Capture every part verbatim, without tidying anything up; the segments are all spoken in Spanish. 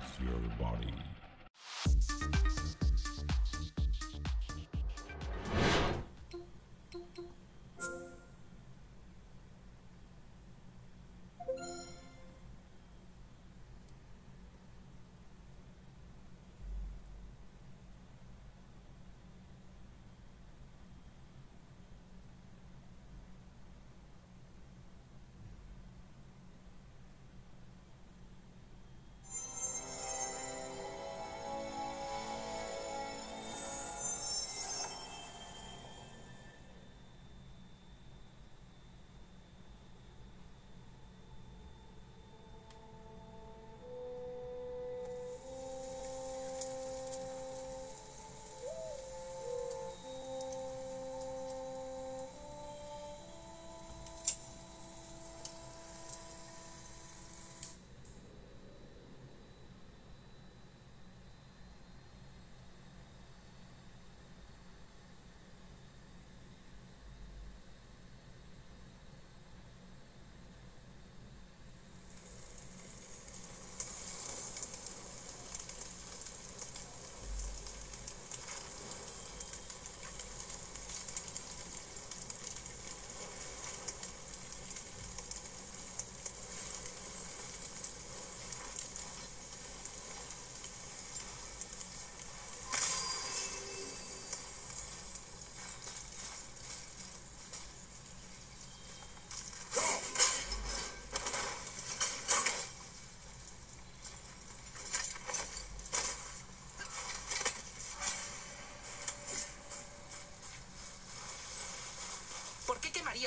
Relax your body.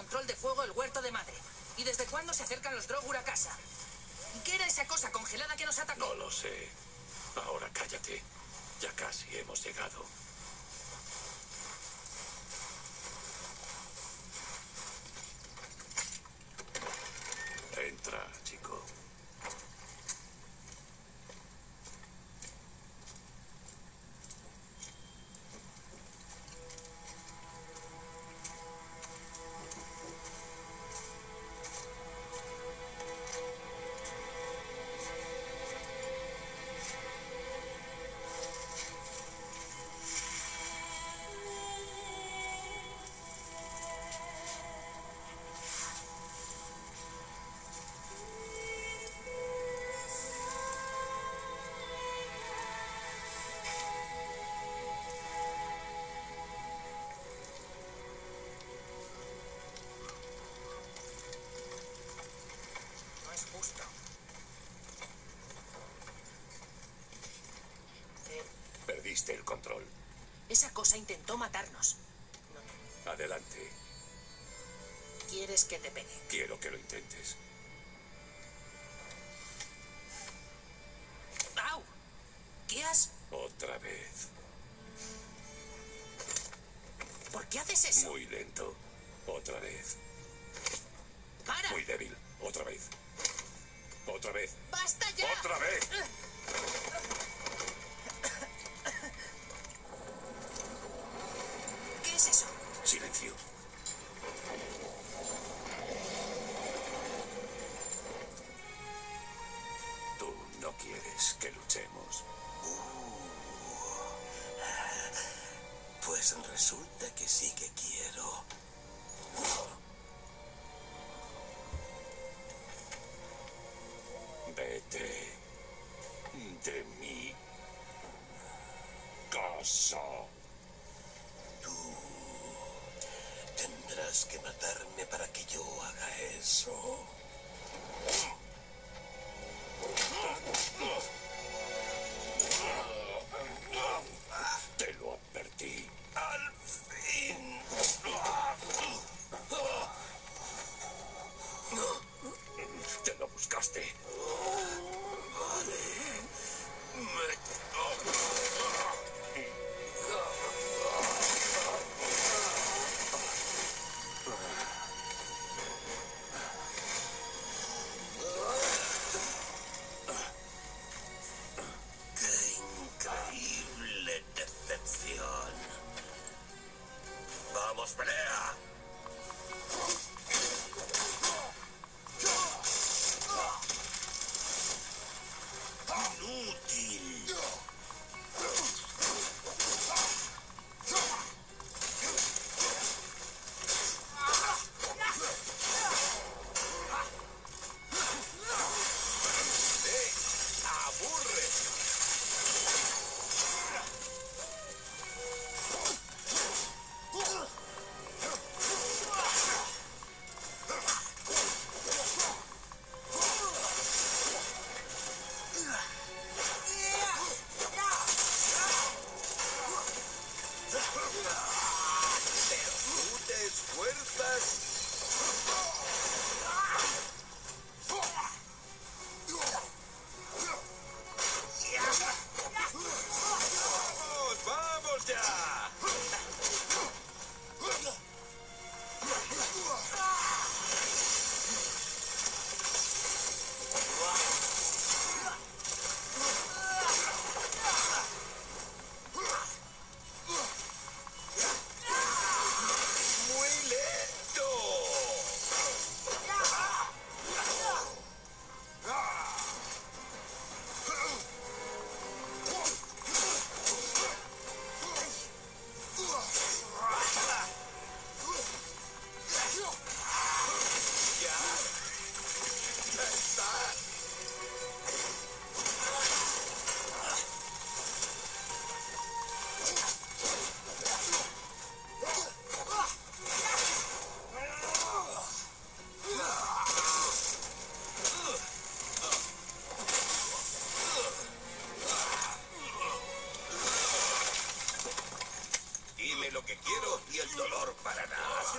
Un troll de fuego el huerto de madre. ¿Y desde cuándo se acercan los Drogur a casa? ¿Qué era esa cosa congelada que nos atacó? No lo sé. Ahora cállate. Ya casi hemos llegado. Entra, chico. Perdiste el control. Esa cosa intentó matarnos. No. Adelante. ¿Quieres que te pegue? Quiero que lo intentes. ¡Au! ¿Qué has...? Otra vez. ¿Por qué haces eso? Muy lento. Otra vez. ¡Para! Muy débil. Otra vez. Otra vez. ¡Basta ya! ¡Otra vez! ¿Qué es eso? Silencio. Tú no quieres que luchemos. Uh, pues resulta que sí que quiero. Vete de mi casa. Tú tendrás que matarme para que yo haga eso. Te lo advertí. Al fin. Te lo buscaste. Vale. Me...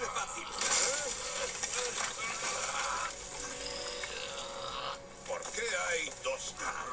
de fácil. ¿Por qué hay dos K?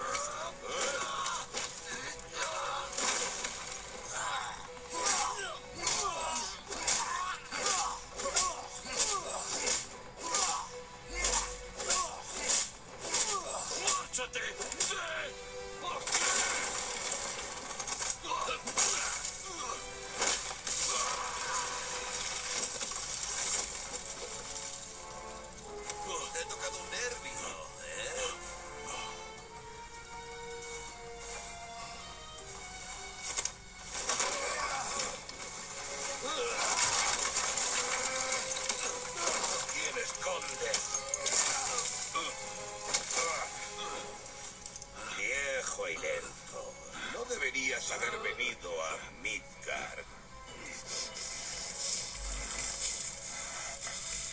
Viejo y lento, no deberías haber venido a Midgard.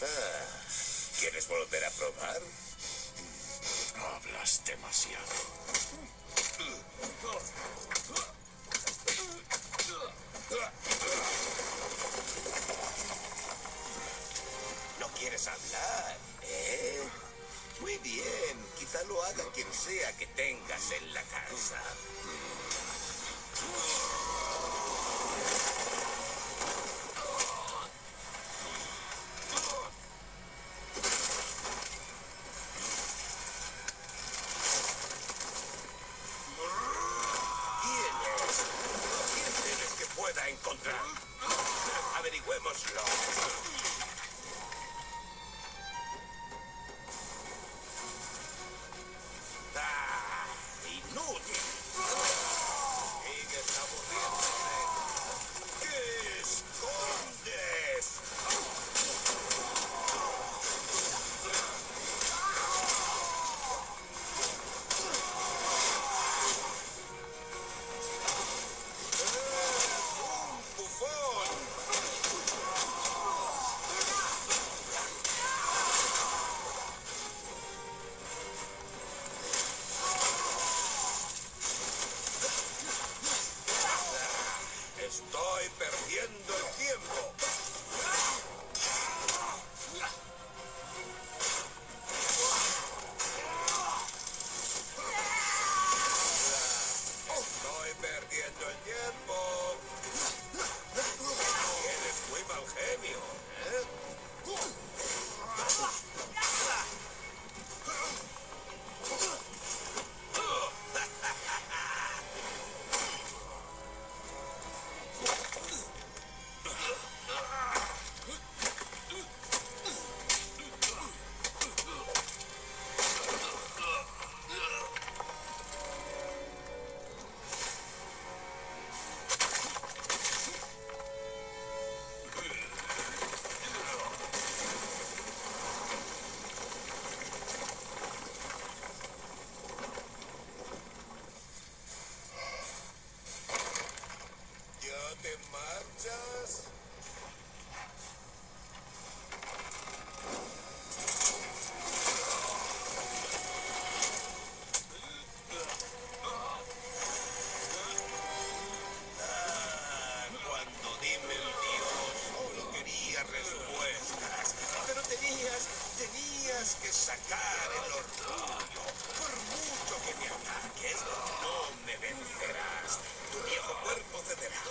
Ah, ¿quieres volver a probar? Hablas demasiado. ¿No quieres hablar, eh? Muy bien, quizá lo haga quien sea que tengas en la casa. ¿Quién es? ¿Quién tienes que pueda encontrar? Averigüémoslo. Estoy perdiendo el tiempo. Estoy perdiendo el tiempo. Eres muy mal genio, ¿eh? ¿Te marchas? Ah, cuando dime el Dios, solo quería respuestas, pero tenías, tenías que sacar el orgullo. Por mucho que me ataques, no me vencerás. Tu viejo cuerpo te derrota.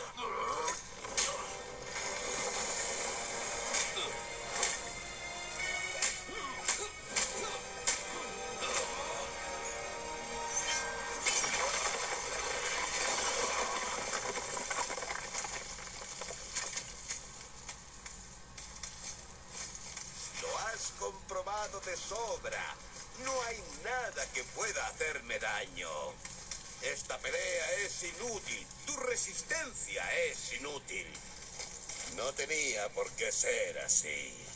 Lo has comprobado de sobra. No hay nada que pueda hacerme daño. Esta pelea es inútil. Tu resistencia es inútil. No tenía por qué ser así.